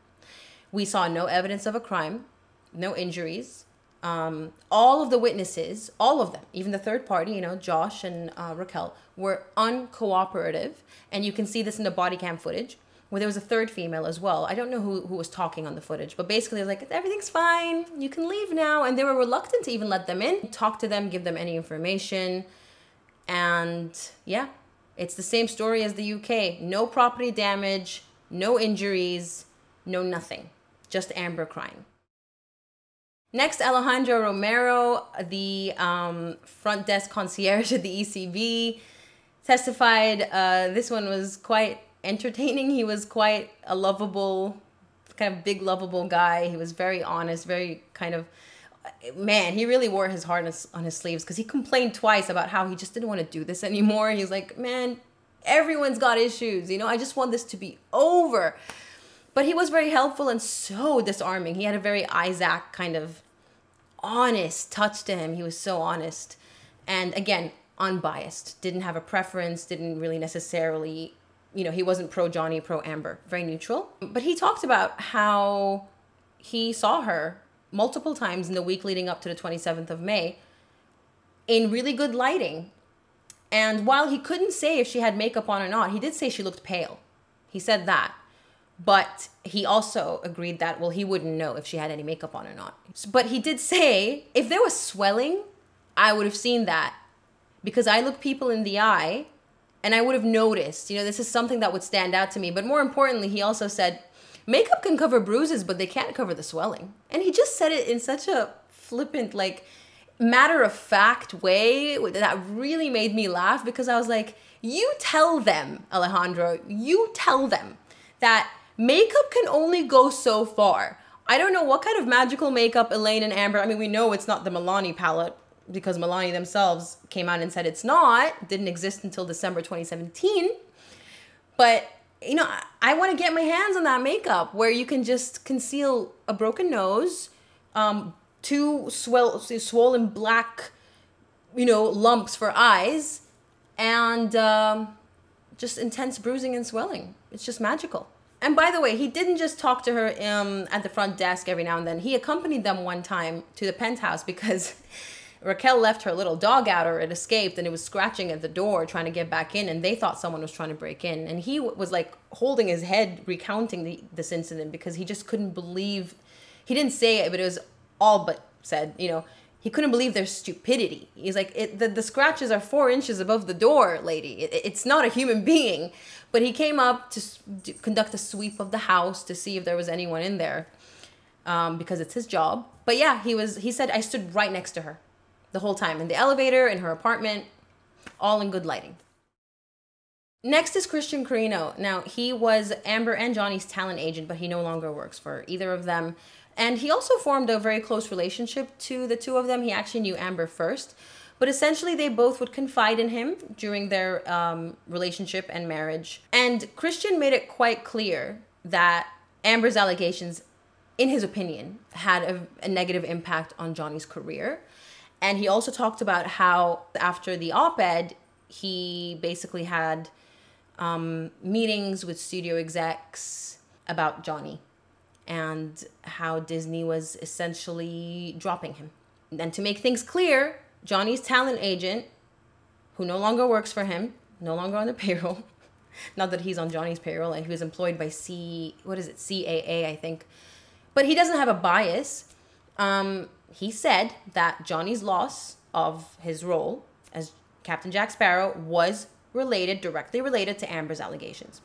We saw no evidence of a crime, no injuries. All of the witnesses, all of them, even the third party, you know, Josh and Raquel, were uncooperative. And you can see this in the body cam footage where there was a third female as well. I don't know who was talking on the footage, but basically like, everything's fine, you can leave now. And they were reluctant to even let them in, talk to them, give them any information. And yeah, it's the same story as the UK. No property damage, no injuries, no nothing, just Amber crying. Next, Alejandro Romero, the front desk concierge at the ECB, testified. This one was quite entertaining. He was quite a lovable, kind of big lovable guy. He was very honest, very kind of, man, he really wore his heart on his sleeves, because he complained twice about how he just didn't want to do this anymore. He's like, man, everyone's got issues, you know, I just want this to be over. But he was very helpful and so disarming. He had a very Isaac kind of honest touch to him. He was so honest, and again, unbiased, didn't have a preference, didn't really necessarily, you know, he wasn't pro Johnny, pro Amber, very neutral. But he talked about how he saw her multiple times in the week leading up to the 27th of May in really good lighting. And while he couldn't say if she had makeup on or not, he did say she looked pale. He said that. But he also agreed that, well, he wouldn't know if she had any makeup on or not. But he did say, if there was swelling, I would have seen that, because I look people in the eye and I would have noticed, you know, this is something that would stand out to me. But more importantly, he also said, makeup can cover bruises, but they can't cover the swelling. And he just said it in such a flippant, like, matter-of-fact way that really made me laugh, because I was like, you tell them, Alejandro, you tell them that makeup can only go so far. I don't know what kind of magical makeup Elaine and Amber, I mean, we know it's not the Milani palette, because Milani themselves came out and said it's not, didn't exist until December 2017. But, you know, I want to get my hands on that makeup where you can just conceal a broken nose, two swollen black, you know, lumps for eyes, and just intense bruising and swelling. It's just magical. And by the way, he didn't just talk to her at the front desk every now and then. He accompanied them one time to the penthouse because Raquel left her little dog out, or it escaped, and it was scratching at the door trying to get back in, and they thought someone was trying to break in. And he was like holding his head, recounting this incident, because he just couldn't believe, he didn't say it, but it was all but said, you know, he couldn't believe their stupidity. He's like, the scratches are 4 inches above the door, lady. It's not a human being. But he came up to conduct a sweep of the house to see if there was anyone in there, because it's his job. But yeah, he said, I stood right next to her the whole time, in the elevator, in her apartment, all in good lighting. Next is Christian Carino. Now, he was Amber and Johnny's talent agent, but he no longer works for either of them. And he also formed a very close relationship to the two of them. He actually knew Amber first, but essentially they both would confide in him during their relationship and marriage. And Christian made it quite clear that Amber's allegations, in his opinion, had a negative impact on Johnny's career. And he also talked about how after the op-ed, he basically had meetings with studio execs about Johnny and how Disney was essentially dropping him. And to make things clear, Johnny's talent agent, who no longer works for him, no longer on the payroll, not that he's on Johnny's payroll, and he was employed by CAA, I think, but he doesn't have a bias. He said that Johnny's loss of his role as Captain Jack Sparrow was directly related to Amber's allegations.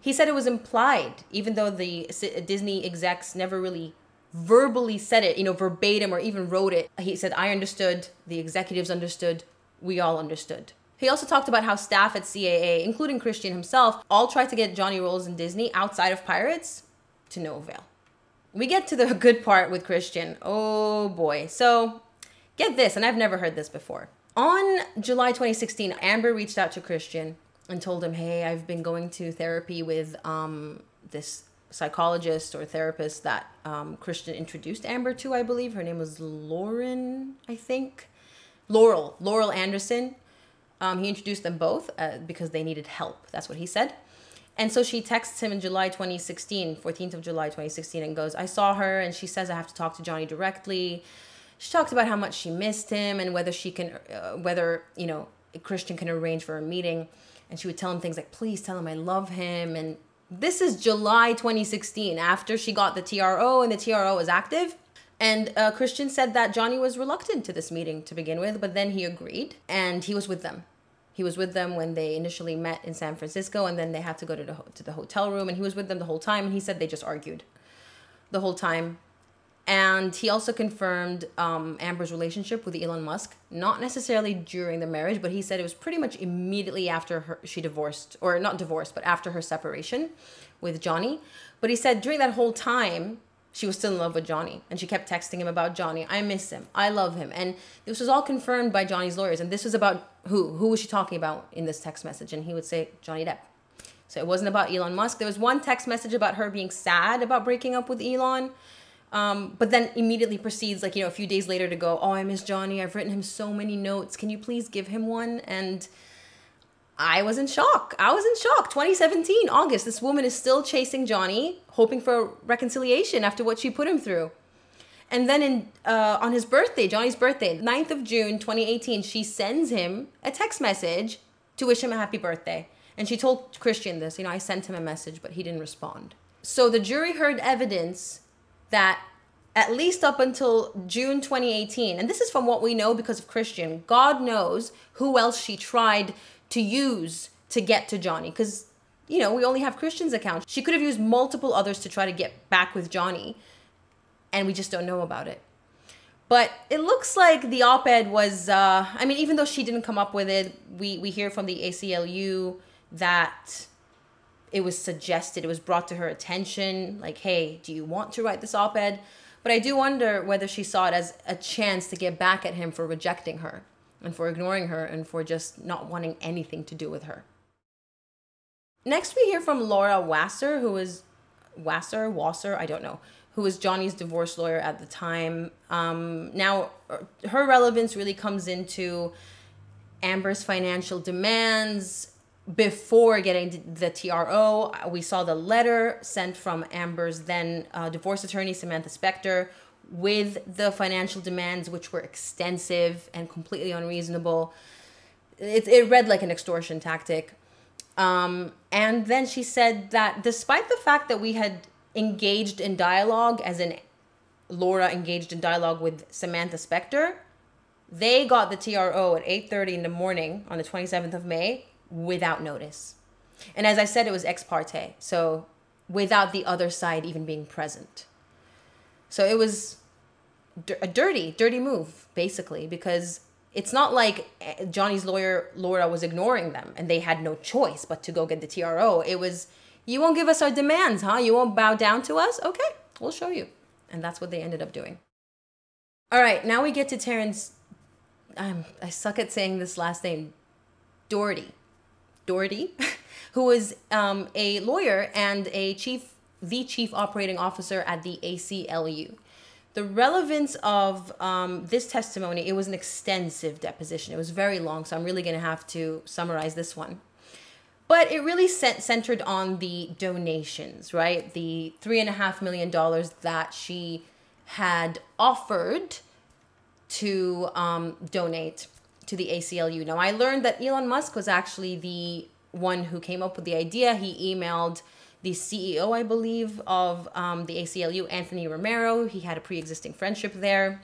He said it was implied, even though the Disney execs never really verbally said it, you know, verbatim, or even wrote it. He said, I understood, the executives understood, we all understood. He also talked about how staff at CAA, including Christian himself, all tried to get Johnny roles in Disney outside of Pirates, to no avail. We get to the good part with Christian. Oh boy. So get this, and I've never heard this before. On July 2016, Amber reached out to Christian and told him, hey, I've been going to therapy with this psychologist or therapist that Christian introduced Amber to, I believe. Her name was Laurel Anderson. He introduced them both because they needed help. That's what he said. And so she texts him in July 2016, 14th of July 2016, and goes, I saw her, and she says I have to talk to Johnny directly. She talks about how much she missed him and whether she can, you know, Christian can arrange for a meeting. And she would tell him things like, please tell him I love him. And this is July 2016, after she got the TRO and the TRO was active. And Christian said that Johnny was reluctant to this meeting to begin with, but then he agreed and he was with them. He was with them when they initially met in San Francisco, and then they had to go to the hotel room, and he was with them the whole time, and he said they just argued the whole time. And he also confirmed Amber's relationship with Elon Musk, not necessarily during the marriage, but he said it was pretty much immediately after she divorced, or not divorced, but after her separation with Johnny. But he said during that whole time, she was still in love with Johnny, and she kept texting him about Johnny. I miss him. I love him. And this was all confirmed by Johnny's lawyers. And this was about who? Who was she talking about in this text message? And he would say, Johnny Depp. So it wasn't about Elon Musk. There was one text message about her being sad about breaking up with Elon. But then immediately proceeds, like, you know, a few days later to go, oh, I miss Johnny. I've written him so many notes. Can you please give him one? And I was in shock. 2017, August. This woman is still chasing Johnny, hoping for a reconciliation after what she put him through. And then on his birthday, Johnny's birthday, 9th of June, 2018, she sends him a text message to wish him a happy birthday. And she told Christian this, you know, I sent him a message, but he didn't respond. So the jury heard evidence that at least up until June 2018, and this is from what we know because of Christian, God knows who else she tried to use to get to Johnny, because, you know, we only have Christian's account. She could have used multiple others to try to get back with Johnny, and we just don't know about it. But it looks like the op-ed was, I mean, even though she didn't come up with it, we hear from the ACLU that it was suggested, it was brought to her attention, like, hey, do you want to write this op-ed? But I do wonder whether she saw it as a chance to get back at him for rejecting her and for ignoring her and for just not wanting anything to do with her. Next, we hear from Laura Wasser, who is Wasser, I don't know, who was Johnny's divorce lawyer at the time. Now, her relevance really comes into Amber's financial demands before getting the TRO. We saw the letter sent from Amber's then divorce attorney, Samantha Spector, with the financial demands, which were extensive and completely unreasonable. It read like an extortion tactic. And then she said that despite the fact that we had engaged in dialogue, as in Laura engaged in dialogue with Samantha Spector, they got the TRO at 8:30 in the morning on the 27th of May without notice. And as I said, it was ex parte, so without the other side even being present. So it was a dirty, dirty move, basically, because it's not like Johnny's lawyer, Laura, was ignoring them and they had no choice but to go get the TRO. It was, you won't give us our demands, huh? You won't bow down to us? Okay, we'll show you. And that's what they ended up doing. All right, now we get to Terence. I suck at saying this last name. Dougherty, who was a lawyer and the chief operating officer at the ACLU. The relevance of this testimony, it was an extensive deposition. It was very long, so I'm really going to have to summarize this one. But it really centered on the donations, right? The $3.5 million that she had offered to donate to the ACLU. Now, I learned that Elon Musk was actually the one who came up with the idea. He emailed the CEO, I believe, of the ACLU, Anthony Romero. He had a pre-existing friendship there.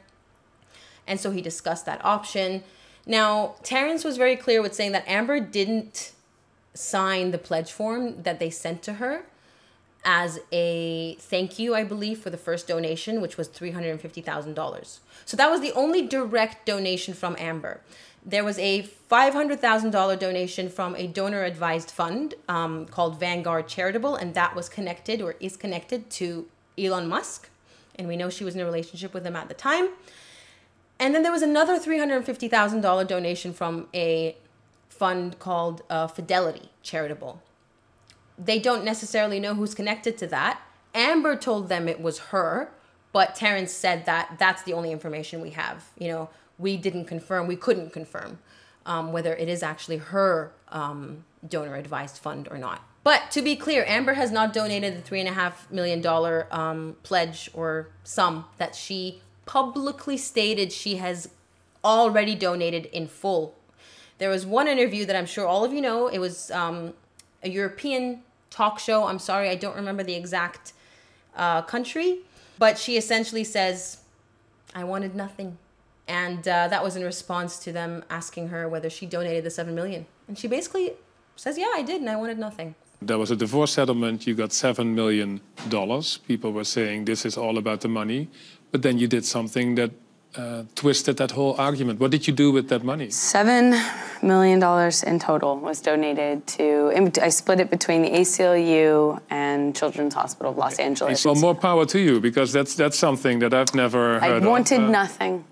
And so he discussed that option. Now, Terence was very clear with saying that Amber didn't sign the pledge form that they sent to her as a thank you, I believe, for the first donation, which was $350,000. So that was the only direct donation from Amber. There was a $500,000 donation from a donor-advised fund called Vanguard Charitable, and that was connected or is connected to Elon Musk. And we know she was in a relationship with him at the time. And then there was another $350,000 donation from a fund called Fidelity Charitable. They don't necessarily know who's connected to that. Amber told them it was her, but Terence said that that's the only information we have. You know, we didn't confirm, we couldn't confirm whether it is actually her donor-advised fund or not. But to be clear, Amber has not donated the $3.5 million pledge or sum that she publicly stated she has already donated in full. There was one interview that I'm sure all of you know. It was a European talk show. I'm sorry, I don't remember the exact country, but she essentially says, I wanted nothing. And that was in response to them asking her whether she donated the $7 million. And she basically says, yeah, I did, and I wanted nothing. There was a divorce settlement, you got $7 million. People were saying this is all about the money, but then you did something that twisted that whole argument. What did you do with that money? $7 million in total was donated to, I split it between the ACLU and Children's Hospital of Los Angeles. Well, more power to you, because that's something that I've never heard of. I wanted nothing.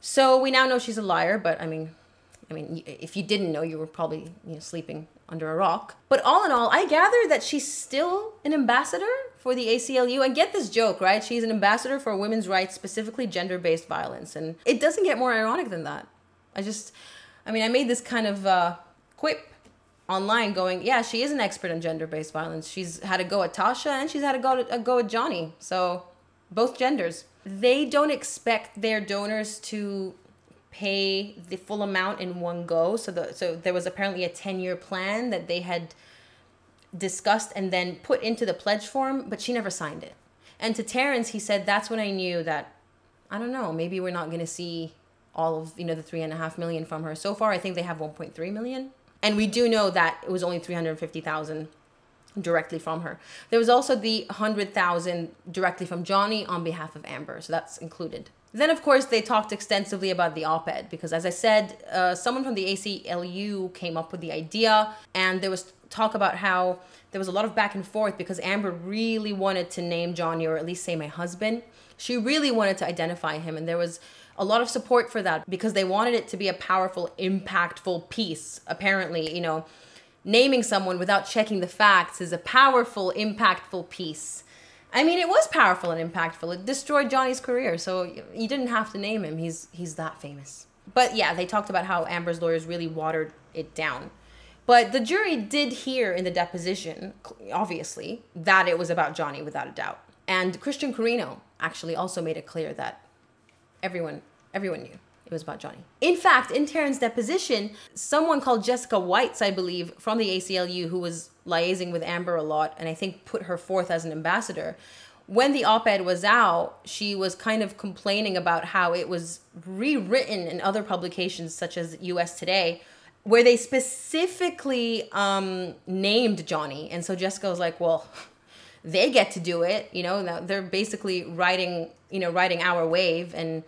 So we now know she's a liar, but I mean, if you didn't know, you were probably, you know, sleeping under a rock. But all in all, I gather that she's still an ambassador for the ACLU. I get this joke, right? She's an ambassador for women's rights, specifically gender-based violence. And it doesn't get more ironic than that. I made this kind of quip online going, yeah, she is an expert on gender-based violence. She's had a go at Tasha and she's had a go at Johnny. So both genders. They don't expect their donors to pay the full amount in one go. So there was apparently a 10-year plan that they had discussed and then put into the pledge form, but she never signed it. And to Terence, he said, that's when I knew that, I don't know, maybe we're not going to see all of, you know, the $3.5 million from her. So far, I think they have 1.3 million. And we do know that it was only 350,000 directly from her. There was also the 100,000 directly from Johnny on behalf of Amber. So that's included. Then, of course, they talked extensively about the op-ed because, as I said, someone from the ACLU came up with the idea, and there was talk about how there was a lot of back and forth because Amber really wanted to name Johnny, or at least say my husband. She really wanted to identify him, and there was a lot of support for that because they wanted it to be a powerful, impactful piece. Apparently, you know, naming someone without checking the facts is a powerful, impactful piece. I mean, it was powerful and impactful. It destroyed Johnny's career, so you didn't have to name him. He's that famous. But yeah, they talked about how Amber's lawyers really watered it down. But the jury did hear in the deposition, obviously, that it was about Johnny without a doubt. And Christian Carino actually also made it clear that everyone knew it was about Johnny. In fact, in Terrence's deposition, someone called Jessica Whites, I believe, from the ACLU, who was liaising with Amber a lot, and I think put her forth as an ambassador. When the op-ed was out, she was kind of complaining about how it was rewritten in other publications such as US Today, where they specifically named Johnny. And so Jessica was like, well, they get to do it, you know, they're basically writing, you know, writing our wave and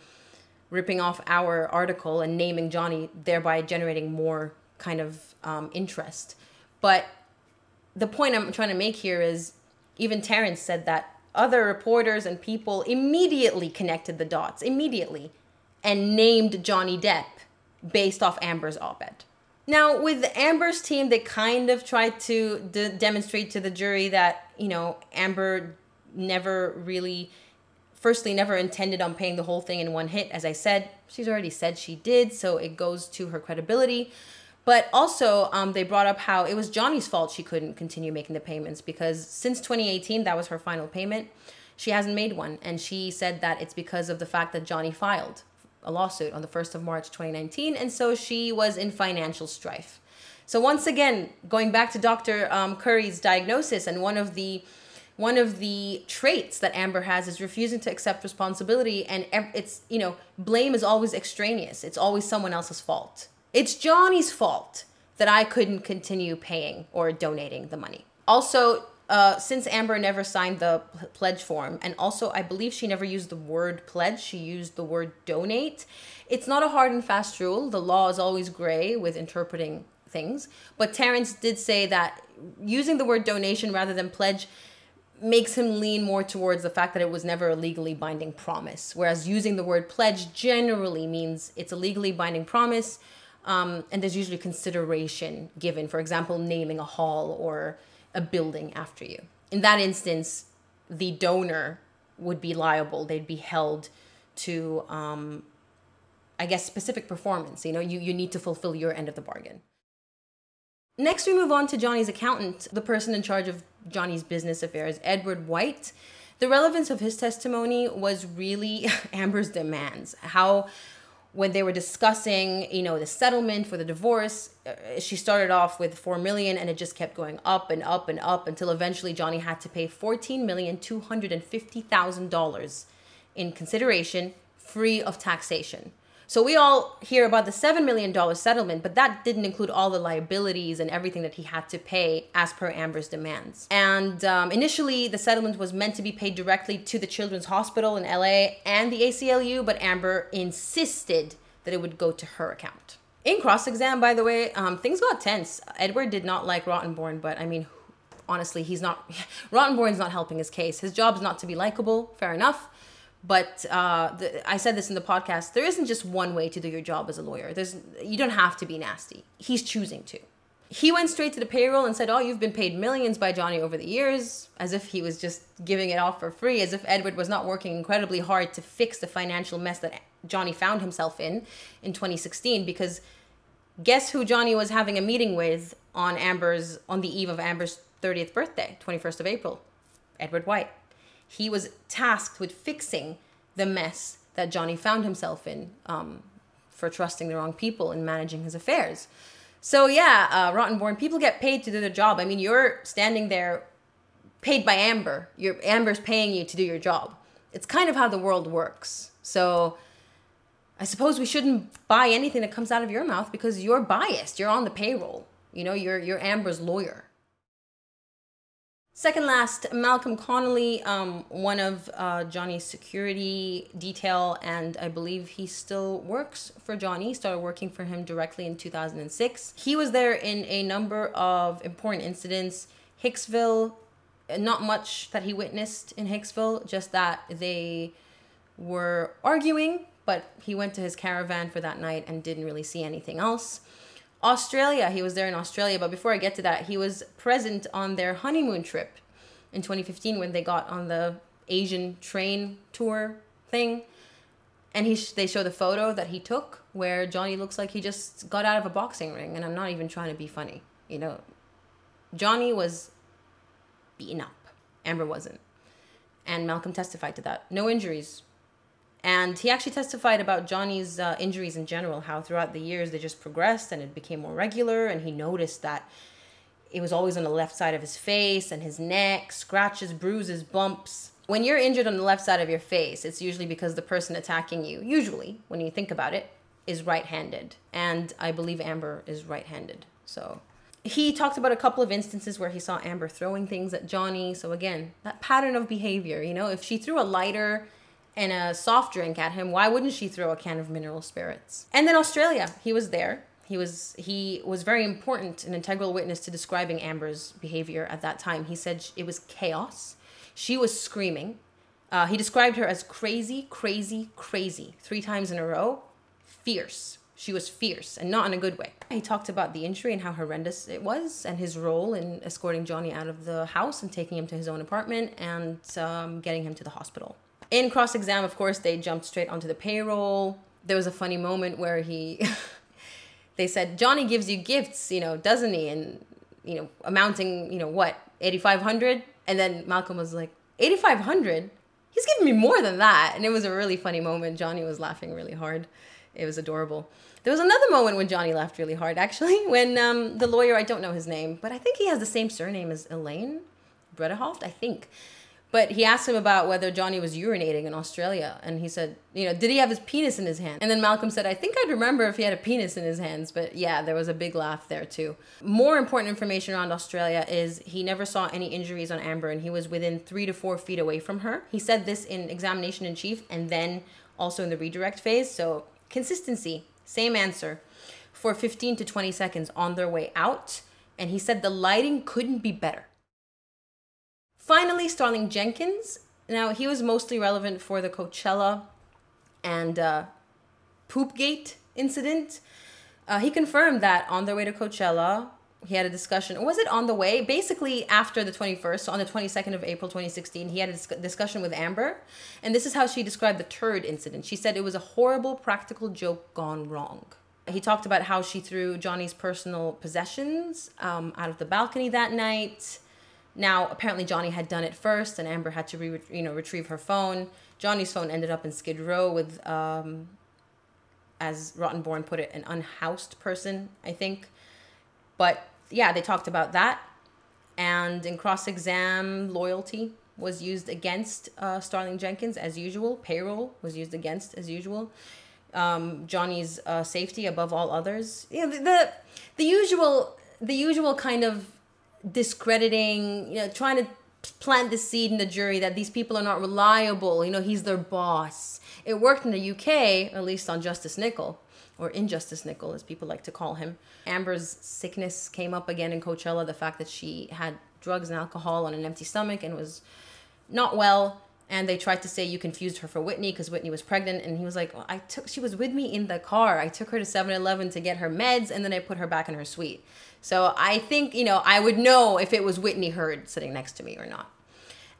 ripping off our article and naming Johnny, thereby generating more kind of interest. But the point I'm trying to make here is even Terence said that other reporters and people immediately connected the dots, immediately, and named Johnny Depp based off Amber's op-ed. Now, with Amber's team, they kind of tried to demonstrate to the jury that, you know, Amber never really, firstly, never intended on paying the whole thing in one hit. As I said, she's already said she did, so it goes to her credibility. But also, they brought up how it was Johnny's fault she couldn't continue making the payments because since 2018, that was her final payment. She hasn't made one, and she said that it's because of the fact that Johnny filed a lawsuit on the 1st of March, 2019. And so she was in financial strife. So once again, going back to Dr. Curry's diagnosis, and one of the traits that Amber has is refusing to accept responsibility. And it's, you know, blame is always extraneous. It's always someone else's fault. It's Johnny's fault that I couldn't continue paying or donating the money. Also, since Amber never signed the pledge form, and also I believe she never used the word pledge, she used the word donate. It's not a hard and fast rule. The law is always gray with interpreting things. But Terence did say that using the word donation rather than pledge makes him lean more towards the fact that it was never a legally binding promise. Whereas using the word pledge generally means it's a legally binding promise. And there's usually consideration given, for example, naming a hall or a building after you. In that instance, the donor would be liable. They'd be held to, I guess, specific performance. You know, you need to fulfill your end of the bargain. Next, we move on to Johnny's accountant, the person in charge of Johnny's business affairs, Edward White. The relevance of his testimony was really Amber's demands. How, when they were discussing, you know, the settlement for the divorce, she started off with $4 million, and it just kept going up and up and up until eventually Johnny had to pay $14,250,000 in consideration, free of taxation. So we all hear about the $7 million settlement, but that didn't include all the liabilities and everything that he had to pay as per Amber's demands. And initially, the settlement was meant to be paid directly to the Children's Hospital in LA and the ACLU, but Amber insisted that it would go to her account. In cross-exam, by the way, things got tense. Edward did not like Rottenborn, but I mean, honestly, he's not, Rottenborn's not helping his case. His job's not to be likable, fair enough. But I said this in the podcast, there isn't just one way to do your job as a lawyer. You don't have to be nasty. He's choosing to. He went straight to the payroll and said, oh, you've been paid millions by Johnny over the years, as if he was just giving it off for free, as if Edward was not working incredibly hard to fix the financial mess that Johnny found himself in 2016. Because guess who Johnny was having a meeting with on the eve of Amber's 30th birthday, 21st of April? Edward White. He was tasked with fixing the mess that Johnny found himself in for trusting the wrong people and managing his affairs. So yeah, Rottenborn, people get paid to do their job. I mean, you're standing there paid by Amber. Amber's paying you to do your job. It's kind of how the world works. So I suppose we shouldn't buy anything that comes out of your mouth because you're biased. You're on the payroll. You know, you're Amber's lawyer. Second last, Malcolm Connolly, one of Johnny's security detail, and I believe he still works for Johnny, started working for him directly in 2006. He was there in a number of important incidents. Hicksville, not much that he witnessed in Hicksville, just that they were arguing, but he went to his caravan for that night and didn't really see anything else. Australia, he was there in Australia, but before I get to that, he was present on their honeymoon trip in 2015 when they got on the Asian train tour thing, and they show the photo that he took where Johnny looks like he just got out of a boxing ring, and I'm not even trying to be funny, you know. Johnny was beaten up. Amber wasn't. And Malcolm testified to that. No injuries. And he actually testified about Johnny's injuries in general, how throughout the years they just progressed and it became more regular. And he noticed that it was always on the left side of his face and his neck, scratches, bruises, bumps. When you're injured on the left side of your face, it's usually because the person attacking you, usually, when you think about it, is right-handed. And I believe Amber is right-handed. So he talked about a couple of instances where he saw Amber throwing things at Johnny. So again, that pattern of behavior, you know, if she threw a lighter and a soft drink at him, why wouldn't she throw a can of mineral spirits? And then Australia, he was there. He was very important, an integral witness to describing Amber's behavior at that time. He said it was chaos. She was screaming. He described her as crazy, crazy, crazy, 3 times in a row, fierce. She was fierce, and not in a good way. He talked about the injury and how horrendous it was, and his role in escorting Johnny out of the house and taking him to his own apartment and getting him to the hospital. In cross-exam, of course, they jumped straight onto the payroll. There was a funny moment where they said, Johnny gives you gifts, you know, doesn't he? And, you know, amounting, you know, what, $8,500? And then Malcolm was like, $8,500? He's giving me more than that. And it was a really funny moment. Johnny was laughing really hard. It was adorable. There was another moment when Johnny laughed really hard, actually, when the lawyer, I don't know his name, but I think he has the same surname as Elaine Bredehoft, I think. But he asked him about whether Johnny was urinating in Australia. And he said, you know, did he have his penis in his hand? And then Malcolm said, I think I'd remember if he had a penis in his hands. But yeah, there was a big laugh there too. More important information around Australia is he never saw any injuries on Amber, and he was within 3 to 4 feet away from her. He said this in examination in chief and then also in the redirect phase. So consistency, same answer, for 15 to 20 seconds on their way out. And he said the lighting couldn't be better. Finally, Starling Jenkins. Now, he was mostly relevant for the Coachella and Poopgate incident. He confirmed that on their way to Coachella, he had a discussion. Was it on the way? Basically, after the 21st, so on the 22nd of April 2016, he had a discussion with Amber. And this is how she described the turd incident. She said it was a horrible practical joke gone wrong. He talked about how she threw Johnny's personal possessions out of the balcony that night. Now, apparently Johnny had done it first, and Amber had to retrieve her phone. Johnny's phone ended up in Skid Row with, as Rottenborn put it, an unhoused person, I think. But yeah, they talked about that. And in cross-exam, loyalty was used against Starling Jenkins as usual. Payroll was used against as usual. Johnny's safety above all others. You know, the usual kind of discrediting, you know, trying to plant the seed in the jury that these people are not reliable, you know, he's their boss. It worked in the UK, at least on Justice Nicol, or Injustice Nicol as people like to call him. Amber's sickness came up again in Coachella, the fact that she had drugs and alcohol on an empty stomach and was not well, and they tried to say you confused her for Whitney because Whitney was pregnant, and he was like, well, she was with me in the car. I took her to 7-Eleven to get her meds, and then I put her back in her suite. So I think, you know, I would know if it was Whitney Heard sitting next to me or not.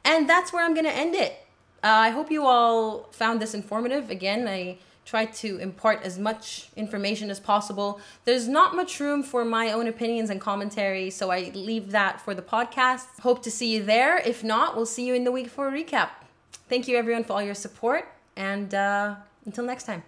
And that's where I'm going to end it. I hope you all found this informative. Again, I tried to impart as much information as possible. There's not much room for my own opinions and commentary, so I leave that for the podcast. Hope to see you there. If not, we'll see you in the week for a recap. Thank you everyone for all your support, and until next time.